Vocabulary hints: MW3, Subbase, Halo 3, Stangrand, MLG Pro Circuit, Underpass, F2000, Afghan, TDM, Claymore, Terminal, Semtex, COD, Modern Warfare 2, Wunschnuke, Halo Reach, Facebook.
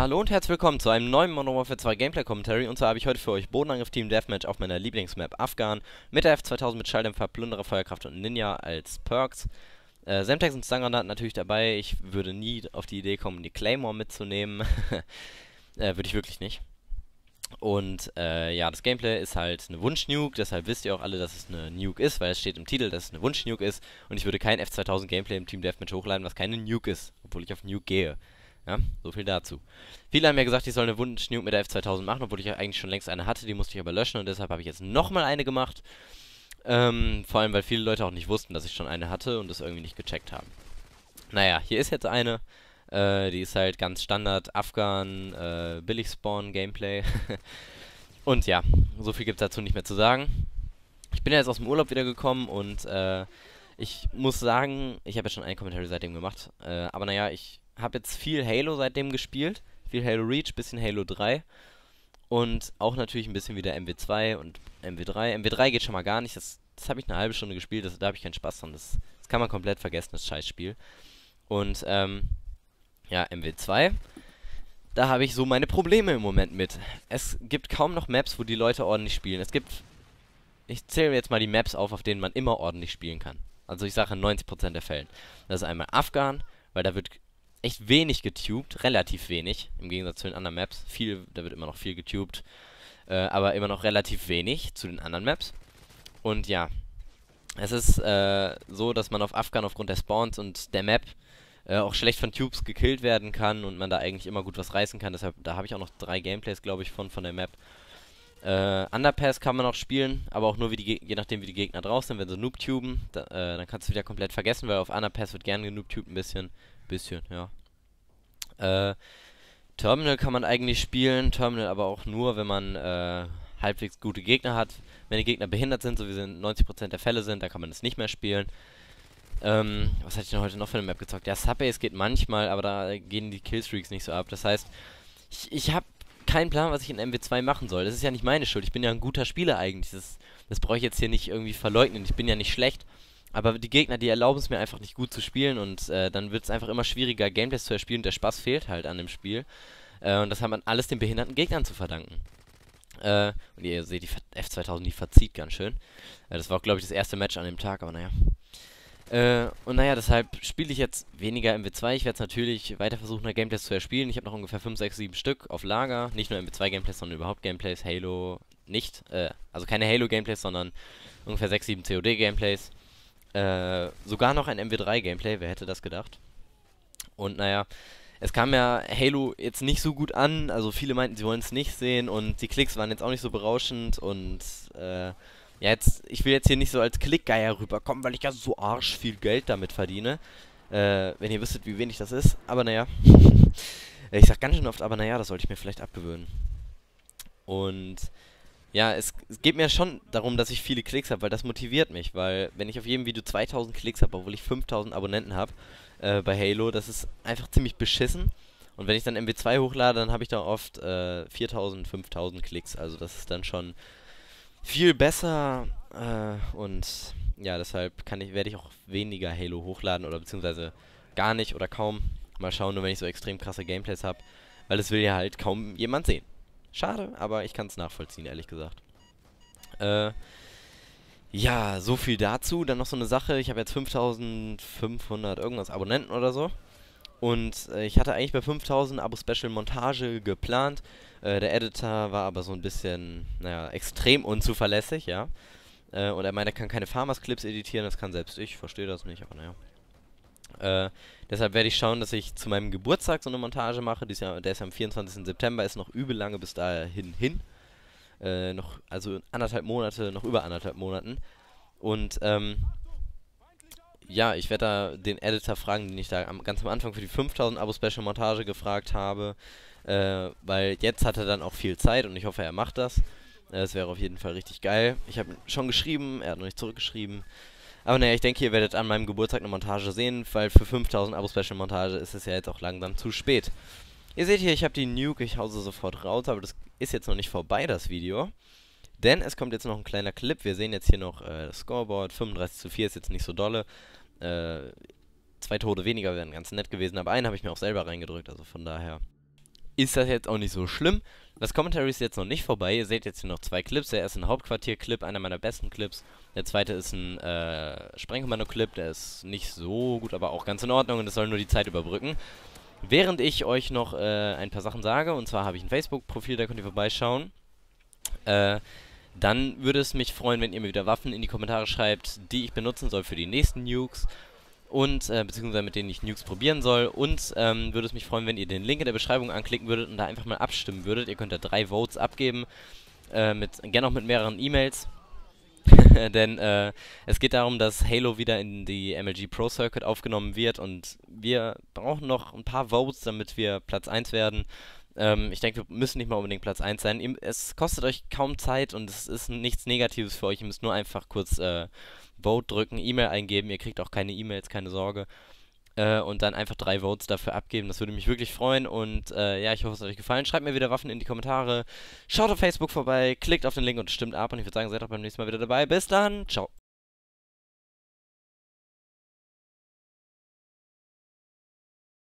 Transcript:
Hallo und herzlich willkommen zu einem neuen Modern Warfare 2 Gameplay Commentary, und zwar habe ich heute für euch Bodenangriff Team Deathmatch auf meiner Lieblingsmap Afghan mit der F2000 mit Schalldämpfer, Plünderer, Feuerkraft und Ninja als Perks. Semtex und Stangrand natürlich dabei. Ich würde nie auf die Idee kommen, die Claymore mitzunehmen. Würde ich wirklich nicht. Und ja, das Gameplay ist halt eine Wunschnuke, deshalb wisst ihr auch alle, dass es eine Nuke ist, weil es steht im Titel, dass es eine Wunschnuke ist, und ich würde kein F2000 Gameplay im Team Deathmatch hochladen, was keine Nuke ist, obwohl ich auf Nuke gehe. Ja, so viel dazu. Viele haben ja gesagt, ich soll eine Wunschnuke mit der F2000 machen, obwohl ich ja eigentlich schon längst eine hatte, die musste ich aber löschen, und deshalb habe ich jetzt nochmal eine gemacht. Vor allem, weil viele Leute auch nicht wussten, dass ich schon eine hatte und das irgendwie nicht gecheckt haben. Naja, hier ist jetzt eine, die ist halt ganz Standard, Afghan, Billig-Spawn-Gameplay. Und ja, so viel gibt es dazu nicht mehr zu sagen. Ich bin ja jetzt aus dem Urlaub wieder gekommen und ich muss sagen, ich habe ja schon ein Commentary seitdem gemacht, aber naja, ich habe jetzt viel Halo seitdem gespielt, viel Halo Reach, bisschen Halo 3 und auch natürlich ein bisschen wieder MW2 und MW3. MW3 geht schon mal gar nicht, das habe ich eine halbe Stunde gespielt, da habe ich keinen Spaß dran, das kann man komplett vergessen, das Scheißspiel. Und ja, MW2, da habe ich so meine Probleme im Moment mit. Es gibt kaum noch Maps, wo die Leute ordentlich spielen. Es gibt, ich zähle jetzt mal die Maps auf denen man immer ordentlich spielen kann. Also ich sage in 90% der Fällen. Das ist einmal Afghan, weil da wird echt wenig getubt, relativ wenig, im Gegensatz zu den anderen Maps. Viel, da wird immer noch viel getubt, aber immer noch relativ wenig zu den anderen Maps. Und ja, es ist so, dass man auf Afghan aufgrund der Spawns und der Map auch schlecht von Tubes gekillt werden kann und man da eigentlich immer gut was reißen kann. Deshalb, da habe ich auch noch 3 Gameplays, glaube ich, von der Map. Underpass kann man auch spielen, aber auch nur je nachdem, wie die Gegner drauf sind. Wenn sie noob-tuben, dann kannst du wieder komplett vergessen, weil auf Underpass wird gerne genoob-tubt ein bisschen. Ja. Terminal kann man eigentlich spielen, Terminal aber auch nur, wenn man halbwegs gute Gegner hat. Wenn die Gegner behindert sind, so wie sie in 90% der Fälle sind, dann kann man es nicht mehr spielen. Was hatte ich denn heute noch für eine Map gezockt? Ja, Subbase geht manchmal, aber da gehen die Killstreaks nicht so ab. Das heißt, ich habe keinen Plan, was ich in MW2 machen soll. Das ist ja nicht meine Schuld. Ich bin ja ein guter Spieler eigentlich. Das brauche ich jetzt hier nicht irgendwie verleugnen. Ich bin ja nicht schlecht. Aber die Gegner, die erlauben es mir einfach nicht gut zu spielen, und dann wird es einfach immer schwieriger, Gameplays zu erspielen, und der Spaß fehlt halt an dem Spiel. Und das hat man alles den behinderten Gegnern zu verdanken. Und ihr seht, die F2000, die verzieht ganz schön. Das war auch, glaube ich, das erste Match an dem Tag, aber naja. Und naja, deshalb spiele ich jetzt weniger MW2. Ich werde es natürlich weiter versuchen, da Gameplays zu erspielen. Ich habe noch ungefähr 5, 6, 7 Stück auf Lager. Nicht nur MW2 Gameplays, sondern überhaupt Gameplays. Halo nicht. Also keine Halo Gameplays, sondern ungefähr 6, 7 COD Gameplays. Sogar noch ein MW3 Gameplay. Wer hätte das gedacht? Und naja, es kam ja Halo jetzt nicht so gut an. Also viele meinten, sie wollen es nicht sehen. Und die Klicks waren jetzt auch nicht so berauschend. Und ja, ich will jetzt hier nicht so als Klickgeier rüberkommen, weil ich ja so arsch viel Geld damit verdiene. Wenn ihr wüsstet, wie wenig das ist. Aber naja. Ich sag ganz schön oft, aber naja, das sollte ich mir vielleicht abgewöhnen. Und ja, es geht mir schon darum, dass ich viele Klicks habe, weil das motiviert mich. Weil wenn ich auf jedem Video 2000 Klicks habe, obwohl ich 5000 Abonnenten habe bei Halo, das ist einfach ziemlich beschissen. Und wenn ich dann MW2 hochlade, dann habe ich da oft 4000, 5000 Klicks. Also das ist dann schon viel besser, und ja, deshalb werde ich auch weniger Halo hochladen, oder beziehungsweise gar nicht oder kaum. Mal schauen, nur wenn ich so extrem krasse Gameplays habe, weil das will ja halt kaum jemand sehen. Schade, aber ich kann es nachvollziehen, ehrlich gesagt. Ja, so viel dazu. Dann noch so eine Sache, ich habe jetzt 5500 irgendwas Abonnenten oder so. Und ich hatte eigentlich bei 5000 Abo-Special-Montage geplant. Der Editor war aber so ein bisschen, naja, extrem unzuverlässig, ja. Und er meint, er kann keine Farmers-Clips editieren, das kann selbst ich, verstehe das nicht, aber naja. Deshalb werde ich schauen, dass ich zu meinem Geburtstag so eine Montage mache. Der ist am 24. September, ist noch übel lange bis dahin hin. Noch, also über anderthalb Monaten. Und ja, ich werde da den Editor fragen, den ich da ganz am Anfang für die 5000 Abo-Special-Montage gefragt habe, weil jetzt hat er dann auch viel Zeit und ich hoffe, er macht das. Das wäre auf jeden Fall richtig geil. Ich habe schon geschrieben, er hat noch nicht zurückgeschrieben. Aber naja, ich denke, ihr werdet an meinem Geburtstag eine Montage sehen, weil für 5000 Abo-Special-Montage ist es ja jetzt auch langsam zu spät. Ihr seht hier, ich habe die Nuke, ich hause sofort raus, aber das ist jetzt noch nicht vorbei, das Video. Denn es kommt jetzt noch ein kleiner Clip. Wir sehen jetzt hier noch das Scoreboard. 35:4 ist jetzt nicht so dolle. 2 Tode weniger wären ganz nett gewesen, aber einen habe ich mir auch selber reingedrückt, also von daher ist das jetzt auch nicht so schlimm. Das Commentary ist jetzt noch nicht vorbei. Ihr seht jetzt hier noch zwei Clips. Der erste ist ein Hauptquartier-Clip, einer meiner besten Clips. Der zweite ist ein Sprengkommando-Clip. Der ist nicht so gut, aber auch ganz in Ordnung. Und das soll nur die Zeit überbrücken. Während ich euch noch ein paar Sachen sage, und zwar habe ich ein Facebook-Profil, da könnt ihr vorbeischauen. Dann würde es mich freuen, wenn ihr mir wieder Waffen in die Kommentare schreibt, die ich benutzen soll für die nächsten Nukes. Und, beziehungsweise mit denen ich Nukes probieren soll. Und, würde es mich freuen, wenn ihr den Link in der Beschreibung anklicken würdet und da einfach mal abstimmen würdet. Ihr könnt da 3 Votes abgeben, gerne auch mit mehreren E-Mails. Denn, es geht darum, dass Halo wieder in die MLG Pro Circuit aufgenommen wird und wir brauchen noch ein paar Votes, damit wir Platz 1 werden. Ich denke, wir müssen nicht mal unbedingt Platz 1 sein. Es kostet euch kaum Zeit und es ist nichts Negatives für euch. Ihr müsst nur einfach kurz Vote drücken, E-Mail eingeben. Ihr kriegt auch keine E-Mails, keine Sorge. Und dann einfach 3 Votes dafür abgeben. Das würde mich wirklich freuen. Und ja, ich hoffe, es hat euch gefallen. Schreibt mir wieder Waffen in die Kommentare. Schaut auf Facebook vorbei, klickt auf den Link und stimmt ab. Und ich würde sagen, seid auch beim nächsten Mal wieder dabei. Bis dann. Ciao.